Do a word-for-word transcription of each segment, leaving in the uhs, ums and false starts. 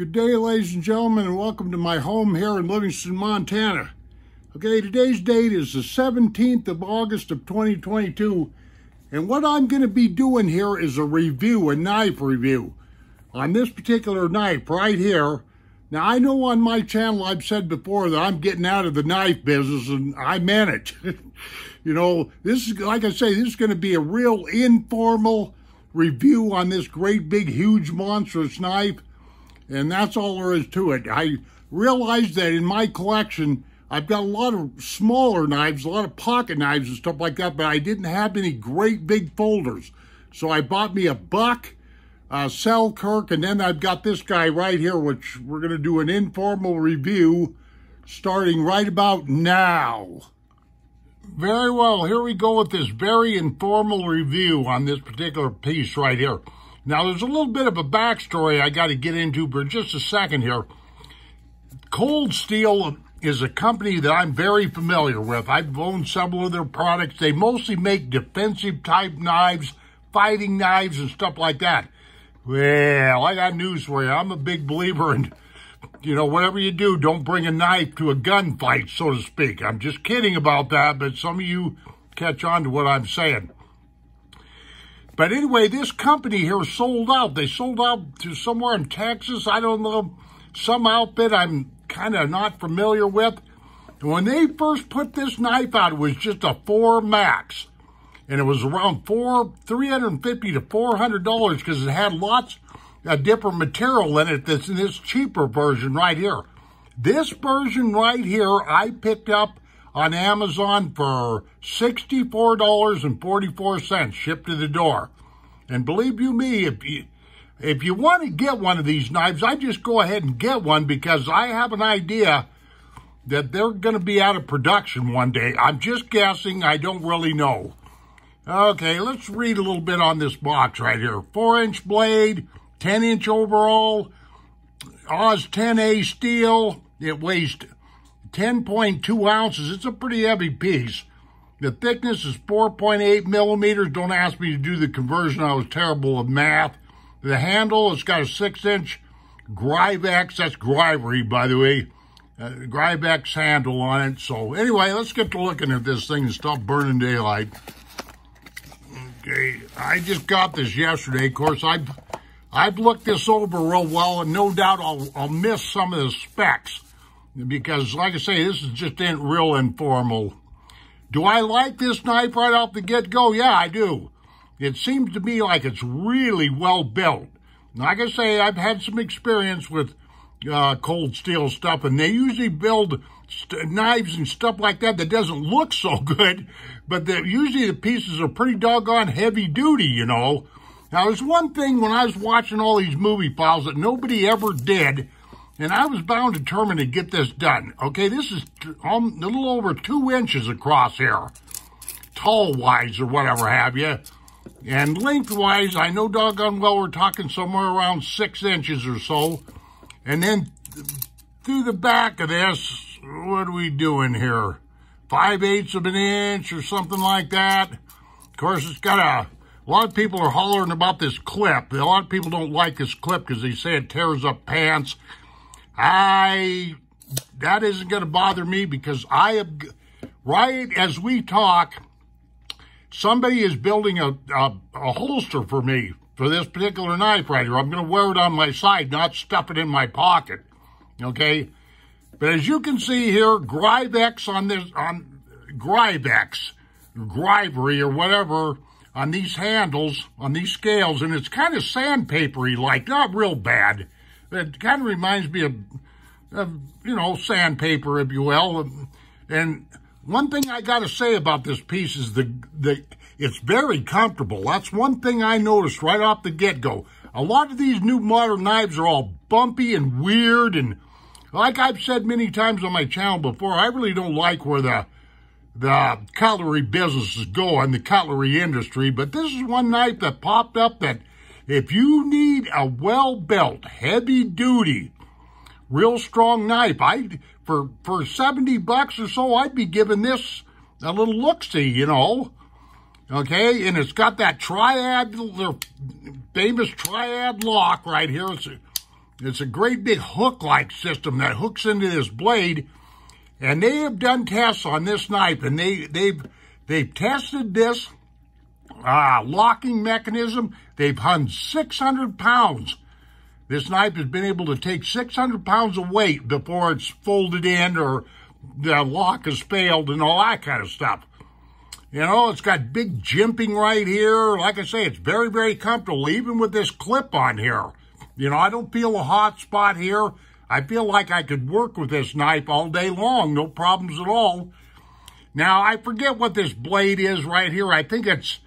Good day, ladies and gentlemen, and welcome to my home here in Livingston, Montana. Okay, today's date is the seventeenth of August of twenty twenty-two, and what I'm going to be doing here is a review, a knife review, on this particular knife right here. Now, I know on my channel I've said before that I'm getting out of the knife business, and I meant it. You know, this is, like I say, this is going to be a real informal review on this great, big, huge, monstrous knife. And that's all there is to it. I realized that in my collection, I've got a lot of smaller knives, a lot of pocket knives and stuff like that, but I didn't have any great big folders. So I bought me a Buck, a Selkirk, and then I've got this guy right here, which we're going to do an informal review starting right about now. Very well, here we go with this very informal review on this particular piece right here. Now, there's a little bit of a backstory I got to get into for just a second here. Cold Steel is a company that I'm very familiar with. I've owned several of their products. They mostly make defensive-type knives, fighting knives, and stuff like that. Well, I got news for you. I'm a big believer in, you know, whatever you do, don't bring a knife to a gunfight, so to speak. I'm just kidding about that, but some of you catch on to what I'm saying. But anyway, this company here sold out. They sold out to somewhere in Texas. I don't know, some outfit I'm kind of not familiar with. When they first put this knife out, it was just a four max. And it was around four, three hundred fifty to four hundred dollars because it had lots of different material in it that's in this cheaper version right here. This version right here, I picked up on Amazon for sixty-four dollars and forty-four cents shipped to the door. And believe you me, if you, if you want to get one of these knives, I just go ahead and get one because I have an idea that they're going to be out of production one day. I'm just guessing. I don't really know. Okay, let's read a little bit on this box right here. four inch blade, ten inch overall, A U S ten A steel. It weighs ten point two ounces. It's a pretty heavy piece. The thickness is four point eight millimeters. Don't ask me to do the conversion. I was terrible at math. The handle, it's got a six inch Grivex. That's Grivory, by the way. Uh, Grivex handle on it. So anyway, let's get to looking at this thing and stop burning daylight. Okay, I just got this yesterday. Of course, I've, I've looked this over real well, and no doubt I'll, I'll miss some of the specs. Because, like I say, this is just in, real informal. Do I like this knife right off the get-go? Yeah, I do. It seems to me like it's really well built. Like I say, I've had some experience with uh, Cold Steel stuff, and they usually build st knives and stuff like that that doesn't look so good, but usually the pieces are pretty doggone heavy-duty, you know. Now, there's one thing when I was watching all these movie files that nobody ever did, and I was bound determined to get this done. Okay, this is um, a little over two inches across here, tall-wise or whatever have you. And lengthwise, I know doggone well we're talking somewhere around six inches or so. And then th through the back of this, what are we doing here? five eighths of an inch or something like that. Of course, it's got a... A lot of people are hollering about this clip. A lot of people don't like this clip because they say it tears up pants. I, that isn't going to bother me because I am, right as we talk, somebody is building a, a, a holster for me for this particular knife right here. I'm going to wear it on my side, not stuff it in my pocket, okay? But as you can see here, Grivex on this, on Grivex, Grivory or whatever, on these handles, on these scales, and it's kind of sandpapery, like, not real bad. It kind of reminds me of, of, you know, sandpaper, if you will. And one thing I got to say about this piece is the, the it's very comfortable. That's one thing I noticed right off the get-go. A lot of these new modern knives are all bumpy and weird. And like I've said many times on my channel before, I really don't like where the, the cutlery business is going, the cutlery industry. But this is one knife that popped up that, if you need a well-built, heavy-duty, real strong knife, I for for seventy bucks or so, I'd be giving this a little look-see, you know. Okay, and it's got that triad, the famous triad lock right here. It's It's a great big hook-like system that hooks into this blade. And they have done tests on this knife, and they, they've, they've tested this uh, locking mechanism. They've hung six hundred pounds. This knife has been able to take six hundred pounds of weight before it's folded in or the lock has failed and all that kind of stuff. You know, it's got big jimping right here. Like I say, it's very, very comfortable, even with this clip on here. You know, I don't feel a hot spot here. I feel like I could work with this knife all day long, no problems at all. Now, I forget what this blade is right here. I think it's,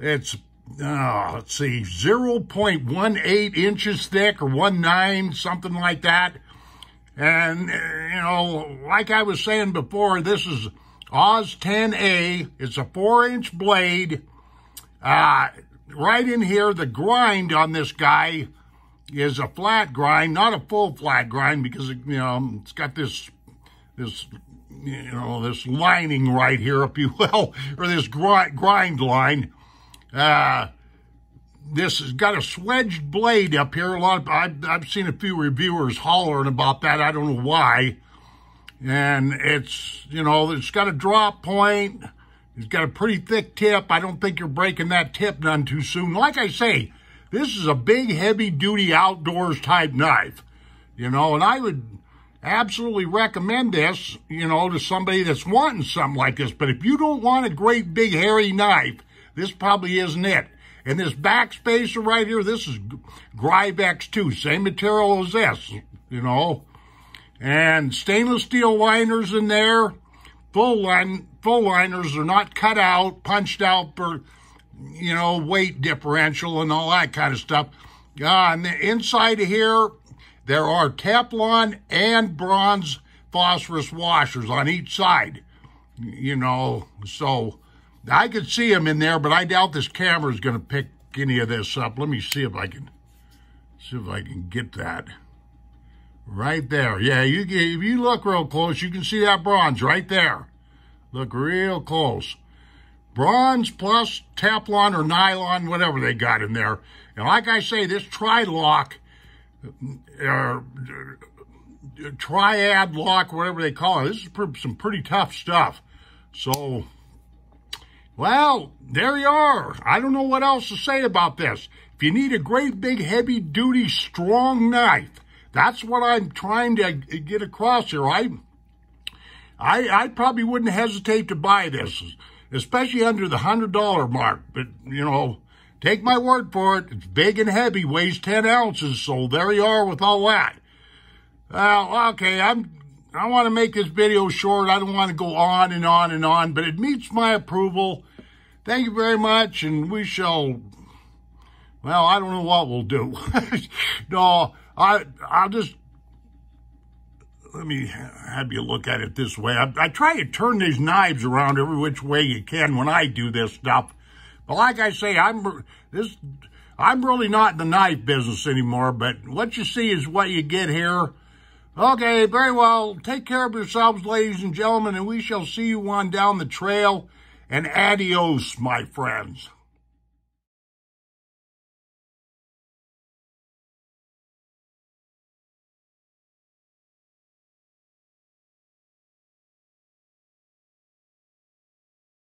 it's uh, let's see, zero point one eight inches thick or one nine, something like that. And, you know, like I was saying before, this is A U S ten A. It's a four inch blade. Uh, right in here, the grind on this guy is a flat grind, not a full flat grind, because, it, you know, it's got this, this, you know, this lining right here, if you will, or this grind, grind line. Uh, this has got a swedged blade up here. A lot of, I've, I've seen a few reviewers hollering about that. I don't know why. And it's, you know, it's got a drop point. It's got a pretty thick tip. I don't think you're breaking that tip none too soon. Like I say, this is a big, heavy-duty, outdoors-type knife, you know, and I would absolutely recommend this, you know, to somebody that's wanting something like this. But if you don't want a great, big, hairy knife, this probably isn't it. And this back spacer right here, this is Grivex too, same material as this, you know. And stainless steel liners in there. Full line, full liners are not cut out, punched out for, you know, weight differential and all that kind of stuff. Uh, on the inside of here, there are Teflon and bronze phosphorus washers on each side. You know, so I could see them in there, but I doubt this camera is going to pick any of this up. Let me see if I can, see if I can get that. Right there. Yeah, you if you look real close, you can see that bronze right there. Look real close. Bronze plus Teflon or nylon, whatever they got in there. And like I say, this triad lock, or triad lock, whatever they call it, this is some pretty tough stuff. So, well, there you are. I don't know what else to say about this. If you need a great big heavy-duty strong knife, that's what I'm trying to get across here. I, I, I probably wouldn't hesitate to buy this, especially under the one hundred dollar mark. But, you know, take my word for it. It's big and heavy, weighs ten ounces, so there you are with all that. Well, okay, I'm, I want to make this video short. I don't want to go on and on and on, but it meets my approval. Thank you very much, and we shall, well, I don't know what we'll do. No. I, I'll just, let me have you look at it this way. I, I try to turn these knives around every which way you can when I do this stuff. But like I say, I'm, this, I'm really not in the knife business anymore, but what you see is what you get here. Okay, very well. Take care of yourselves, ladies and gentlemen, and we shall see you on down the trail. And adios, my friends.